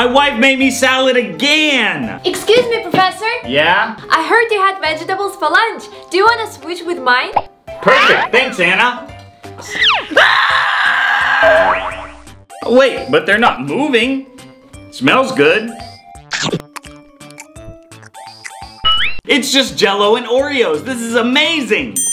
My wife made me salad again! Excuse me, Professor. Yeah? I heard you had vegetables for lunch. Do you want to switch with mine? Perfect. Thanks, Anna. Wait, but they're not moving. Smells good. It's just Jell-O and Oreos. This is amazing.